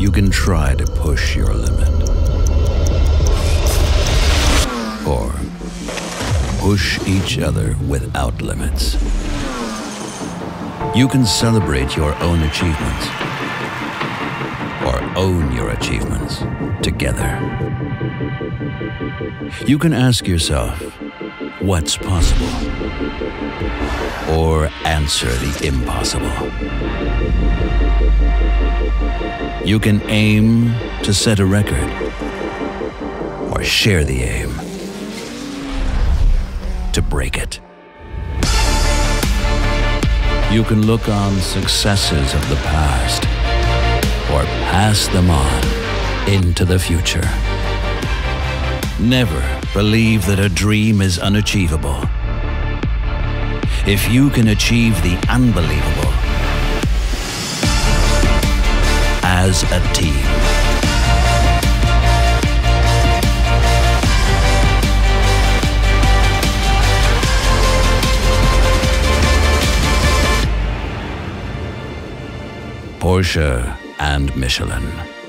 you can try to push your limit. Or push each other without limits. You can celebrate your own achievements or own your achievements together. You can ask yourself, what's possible? Or answer the impossible. You can aim to set a record or share the aim to break it. You can look on successes of the past or pass them on into the future. Never believe that a dream is unachievable. If you can achieve the unbelievable as a team, Porsche and Michelin.